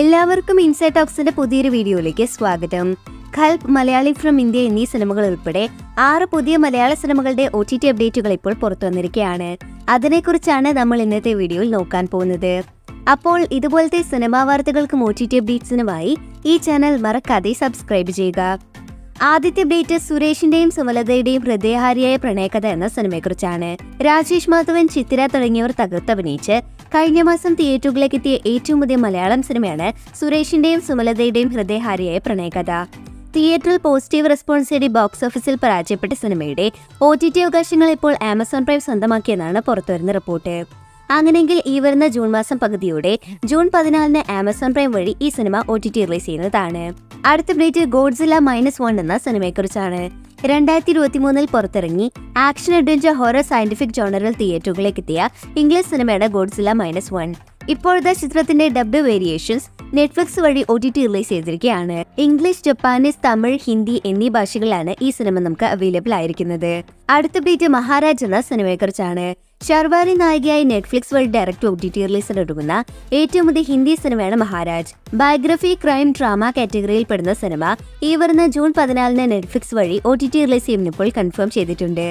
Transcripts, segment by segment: എല്ലാവർക്കും ഇൻസൈറ്റ് ടോക്സിന്റെ പുതിയൊരു വീഡിയോയിലേക്ക് സ്വാഗതം. ഖൽബ്, മലയാളി ഫ്രം ഇന്ത്യ എന്നീ സിനിമകൾ ഉൾപ്പെടെ 6 പുതിയ മലയാള സിനിമകളുടെ OTT അപ്ഡേറ്റുകൾ ഇപ്പോൾ പുറത്തു വന്നിരിക്കുകയാണ്. അതിനെക്കുറിച്ചാണ് നമ്മൾ ഇന്നത്തെ വീഡിയോയിൽ നോക്കാൻ പോകുന്നത്. അപ്പോൾ ഇതുപോലത്തെ സിനിമാ വാർത്തകൾക്കും OTT അപ്ഡേറ്റ്സിനുമായി ഈ ചാനൽ മറക്കാതെ സബ്സ്ക്രൈബ് ചെയ്യുക. ആദ്യത്തെ അപ്ഡേറ്റ് സുരേഷിന്റെയും സുമലതയുടെയും ഹൃദയഹാരിയായ പ്രണയകഥ എന്ന സിനിമയെക്കുറിച്ചാണ്. രാജേഷ് മാധവൻ, ചിത്തിര തുടങ്ങിയവർ തകർത്തഭിനയിച്ച് കഴിഞ്ഞ മാസം തിയേറ്ററുകളിലെത്തിയ ഏറ്റവും പുതിയ മലയാളം സിനിമയാണ് സുരേഷിന്റെയും സുമലതയുടെയും ഹൃദയഹാരിയായ പ്രണയകഥ. തിയേറ്ററിൽ പോസിറ്റീവ് റെസ്പോൺസ് നേടി ബോക്സ് ഓഫീസിൽ പരാജയപ്പെട്ട സിനിമയുടെ OTT അവകാശങ്ങൾ ഇപ്പോൾ ആമസോൺ പ്രൈം സ്വന്തമാക്കിയെന്നാണ് പുറത്തുവരുന്ന റിപ്പോർട്ട്. അങ്ങനെയെങ്കിൽ ഈ വരുന്ന ജൂൺ മാസം പകുതിയോടെ ജൂൺ 14 ആമസോൺ പ്രൈം വഴി ഈ സിനിമ OTT റിലീസ് ചെയ്യുന്നതാണ്. അടുത്ത അപ്ഡേറ്റ് ഗോഡ്സില്ല -1 എന്ന സിനിമയെക്കുറിച്ചാണ്. 2023 പുറത്തിറങ്ങി ആക്ഷൻ അഡ്വഞ്ചർ ഹൊറർ സയന്റിഫിക് ജോണറിൽ തിയേറ്ററുകളിലെത്തിയ ഇംഗ്ലീഷ് സിനിമയാണ് ഗോഡ്സില്ല -1. ഇപ്പോഴത്തെ ചിത്രത്തിന്റെ ഡബ്ഡ് വേരിയേഷൻസ് നെറ്റ്ഫ്ലിക്സ് വഴി OTT റിലീസ് ചെയ്തിരിക്കുകയാണ്. ഇംഗ്ലീഷ്, ജപ്പാനീസ്, തമിഴ്, ഹിന്ദി എന്നീ ഭാഷകളിലാണ് ഈ സിനിമ നമുക്ക് അവൈലബിൾ ആയിരിക്കുന്നത്. അടുത്ത അപ്ഡേറ്റ് മഹാരാജ് എന്ന സിനിമയെക്കുറിച്ചാണ്. ഷർവാരി നായികയായി നെറ്റ്ഫ്ലിക്സ് വഴി ഡയറക്റ്റ് OTT റിലീസിനൊടുങ്ങുന്ന ഏറ്റവും വലിയ ഹിന്ദി സിനിമയാണ് മഹാരാജ്. ബയോഗ്രഫി, ക്രൈം, ഡ്രാമ കാറ്റഗറിയിൽ പെടുന്ന സിനിമ ഈ വരുന്ന ജൂൺ 14 നെറ്റ്ഫ്ലിക്സ് വഴി OTT റിലീസ് ചെയ്യുമ്പോൾ കൺഫേം ചെയ്തിട്ടുണ്ട്.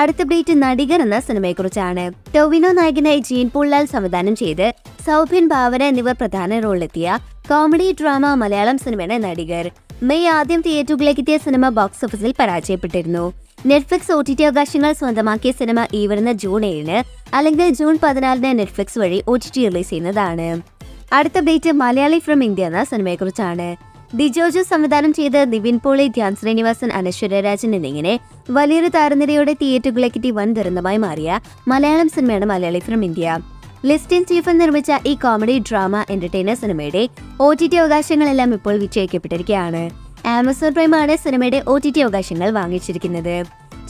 അടുത്ത അപ്ഡേറ്റ് നടികർ എന്ന സിനിമയെക്കുറിച്ചാണ്. ടൊവിനോ നായകനായി ജീൻ പോൾലാൽ സംവിധാനം ചെയ്ത് സൗബിൻ ബാവർ, നിവർ പ്രധാന റോളിലെത്തിയ കോമഡി ഡ്രാമ മലയാളം സിനിമയാണ് നടികർ. മെയ് 1 തിയേറ്ററുകളിലെത്തിയ സിനിമ ബോക്സ് ഓഫീസിൽ പരാജയപ്പെട്ടിരുന്നു. നെറ്റ്ഫ്ലിക്സ് OTT അവകാശങ്ങൾ സ്വന്തമാക്കിയ സിനിമ ഈ വരുന്ന ജൂൺ 7 അല്ലെങ്കിൽ ജൂൺ 14 നെറ്റ്ഫ്ലിക്സ് വഴി OTT റിലീസ് ചെയ്യുന്നതാണ്. അടുത്ത അപ്ഡേറ്റ് മലയാളി ഫ്രം ഇന്ത്യ എന്ന സിനിമയെക്കുറിച്ചാണ്. ദിജോജു സംവിധാനം ചെയ്ത് നിവിൻ പോളി, ധ്യാൻ ശ്രീനിവാസൻ, അനശ്വരരാജൻ എന്നിങ്ങനെ വലിയൊരു താരനിരയോടെ തിയേറ്ററുകളിലെത്തി വൻ ദുരന്തമായി മാറിയ മലയാളം സിനിമയാണ് Malayalee from India. Listin Stephen നിർമ്മിച്ച ഈ കോമഡി ഡ്രാമ എന്റർടൈനർ സിനിമയുടെ OTT അവകാശങ്ങളെല്ലാം ഇപ്പോൾ വിറ്റഴിക്കപ്പെട്ടിരിക്കുകയാണ്. ആമസോൺ പ്രൈമാണ് സിനിമയുടെ OTT അവകാശങ്ങൾ വാങ്ങിച്ചിരിക്കുന്നത്.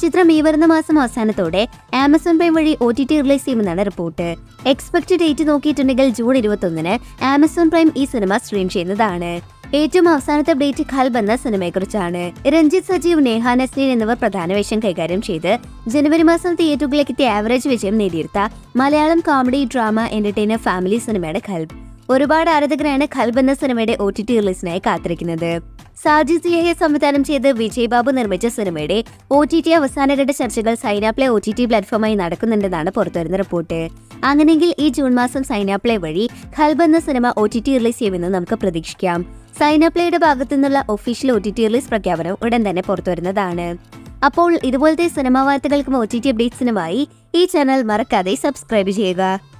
ചിത്രം ഈ വരുന്ന മാസം അവസാനത്തോടെ ആമസോൺ പ്രൈം വഴി OTT റിലീസ് ചെയ്യുമെന്നാണ് റിപ്പോർട്ട്. എക്സ്പെക്ട് ഡേറ്റ് നോക്കിയിട്ടുണ്ടെങ്കിൽ ജൂൺ 21 ആമസോൺ പ്രൈം ഈ സിനിമ സ്ട്രീം ചെയ്യുന്നതാണ്. ഏറ്റവും അവസാനത്തെ അപ്ഡേറ്റ് ഖൽബ് എന്ന സിനിമയെക്കുറിച്ചാണ്. രഞ്ജിത്ത്, സജീവ്, നേഹ നസ്രീൻ എന്നിവർ പ്രധാന വേഷം കൈകാര്യം ചെയ്ത് ജനുവരി മാസം തിയേറ്ററുകളിലെത്തി ആവറേജ് വിജയം നേടിയെടുത്ത Malayalam comedy drama entertainer family സിനിമയാണ് ഖൽബ്. ഒരുപാട് ആരാധകരാണ് ഖൽബ് എന്ന സിനിമയുടെ OTT റിലീസിനായി കാത്തിരിക്കുന്നത്. സാജി സംവിധാനം ചെയ്ത് വിജയ് ബാബു നിർമ്മിച്ച സിനിമയുടെ OTT അവസാനഘട്ട ചർച്ചകൾ സൈനാപ്ലേ OTT പ്ലാറ്റ്ഫോമായി നടക്കുന്നുണ്ടെന്നാണ് പുറത്തുവരുന്ന റിപ്പോർട്ട്. അങ്ങനെയെങ്കിൽ ഈ ജൂൺ മാസം സൈനാപ്ലേ വഴി ഖൽബ് എന്ന സിനിമ OTT റിലീസ് ചെയ്യുമെന്ന് നമുക്ക് പ്രതീക്ഷിക്കാം. സൈനാപ്ലേയുടെ ഭാഗത്തു നിന്നുള്ള ഒഫീഷ്യൽ OTT റിലീസ് പ്രഖ്യാപനം ഉടൻ തന്നെ പുറത്തുവരുന്നതാണ്. അപ്പോൾ ഇതുപോലത്തെ സിനിമാ വാർത്തകൾക്കും OTT അപ്ഡേറ്റ്സിനുമായി ഈ ചാനൽ മറക്കാതെ സബ്സ്ക്രൈബ് ചെയ്യുക.